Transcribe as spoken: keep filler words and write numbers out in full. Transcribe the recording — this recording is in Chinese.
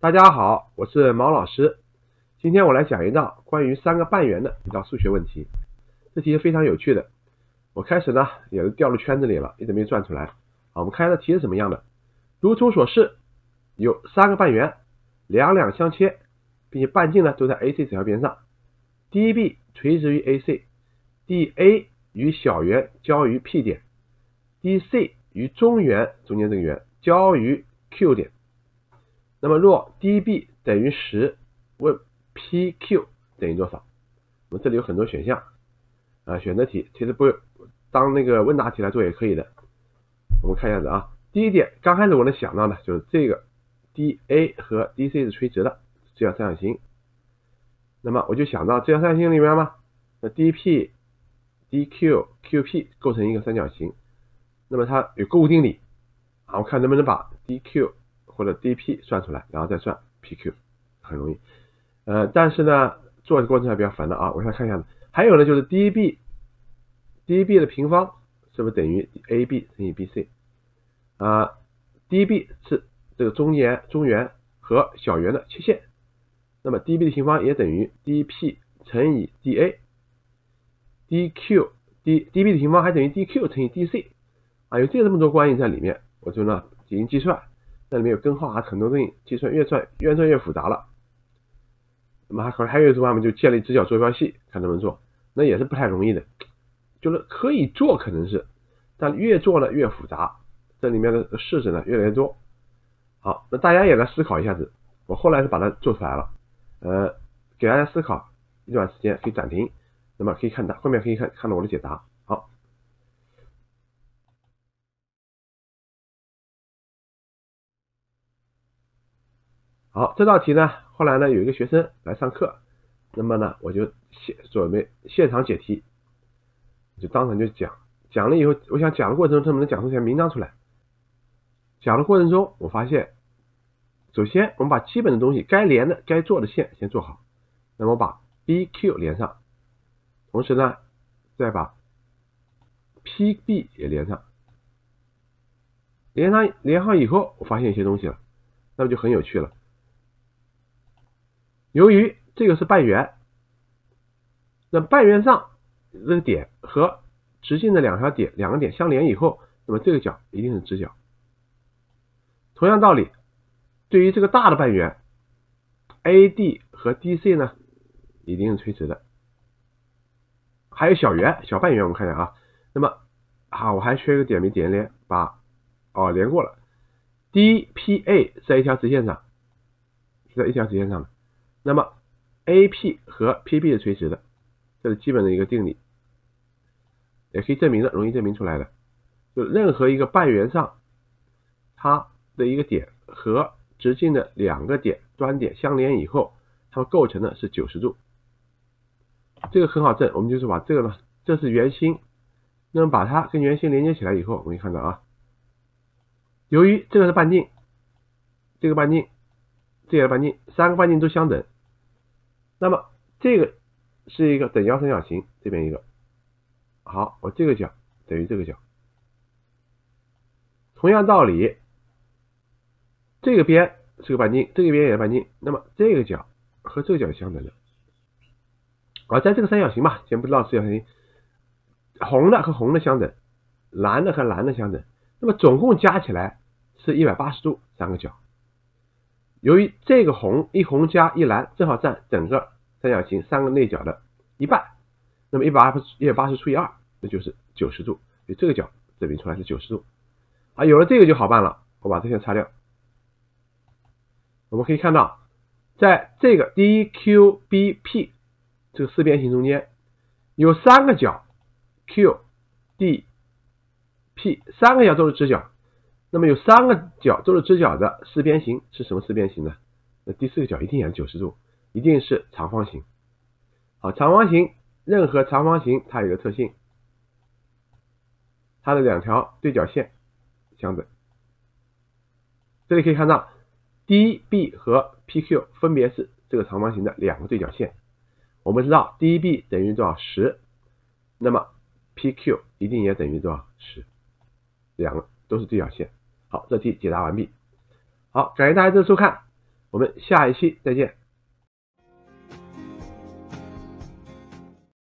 大家好，我是毛老师。今天我来讲一道关于三个半圆的一道数学问题。这题是非常有趣的。我开始呢也是掉入圈子里了，一直没转出来。啊，我们看一下题是什么样的。如图所示，有三个半圆，两两相切，并且半径呢都在 A C 直角边上。D B 垂直于 A C，D A 与小圆交于 P 点 ，D C 与中圆中间这个圆交于 Q 点。 那么若 D B 等于十，问 P Q 等于多少？我们这里有很多选项啊，选择题其实不当那个问答题来做也可以的。我们看一下子啊，第一点，刚开始我能想到的就是这个 D A 和 D C 是垂直的这样三角形，那么我就想到这样三角形里面嘛，那 D P、D Q、Q P 构成一个三角形，那么它有购物定理啊，我看能不能把 D Q 或者 D P 算出来，然后再算 P Q， 很容易。呃，但是呢，做的过程还比较烦的啊。我先看一下，还有呢就是 D B，D B 的平方是不是等于 A B 乘以 B C？ 啊、呃、，D B 是这个中圆、中圆和小圆的切线，那么 D B 的平方也等于 D P 乘以 D A，D Q D D B 的平方还等于 D Q 乘以 D C， 啊，有这这么多关系在里面，我就呢进行计算。 那里面有根号啊，很多东西计算越算越算越复杂了。那么还可能还有一种办法，就建立直角坐标系，看能不能做，那也是不太容易的，就是可以做可能是，但越做呢越复杂，这里面的式子呢越来越多。好，那大家也来思考一下子，我后来是把它做出来了，呃，给大家思考一段时间，可以暂停，那么可以看到后面可以看看到我的解答。 好，这道题呢，后来呢有一个学生来上课，那么呢我就现准备现场解题，就当场就讲，讲了以后，我想讲的过程中能不能讲出一些名堂出来。讲的过程中，我发现，首先我们把基本的东西该连的、该做的线先做好，那么我把 B Q 连上，同时呢再把 P B 也连上，连上连上以后，我发现一些东西了，那么就很有趣了。 由于这个是半圆，那半圆上这个点和直径的两条点两个点相连以后，那么这个角一定是直角。同样道理，对于这个大的半圆 ，A D 和 D C 呢一定是垂直的。还有小圆、小半圆，我们看一下啊。那么啊，我还缺一个点没点连，把哦连过了。D P A 在一条直线上，是在一条直线上的。 那么 A P 和 P B 是垂直的，这是基本的一个定理，也可以证明的，容易证明出来的。就任何一个半圆上，它的一个点和直径的两个点端点相连以后，它们构成的是九十度。这个很好证，我们就是把这个呢，这是圆心，那么把它跟圆心连接起来以后，我们可以看到啊，由于这个是半径，这个半径，这个半径，三个半径都相等。 那么这个是一个等腰三角形，这边一个，好，我这个角等于这个角。同样道理，这个边是个半径，这个边也是半径，那么这个角和这个角相等的。啊，在这个三角形嘛，先不知道是三角形，红的和红的相等，蓝的和蓝的相等，那么总共加起来是一百八十度，三个角。 由于这个红一红加一蓝正好占整个三角形三个内角的一半，那么一百八十除以二，那就是九十度，所以这个角证明出来是九十度。啊，有了这个就好办了，我把这些擦掉。我们可以看到，在这个 D Q B P 这个四边形中间有三个角 Q D P， 三个角都是直角。 那么有三个角都是直角的四边形是什么四边形呢？那第四个角一定也是九十度，一定是长方形。好，长方形任何长方形它有一个特性，它的两条对角线相等。这里可以看到 D B 和 P Q 分别是这个长方形的两个对角线。我们知道 D B 等于多少十，那么 P Q 一定也等于多少十，两个都是对角线。 好，这题解答完毕。好，感谢大家的收看。我们下一期再见。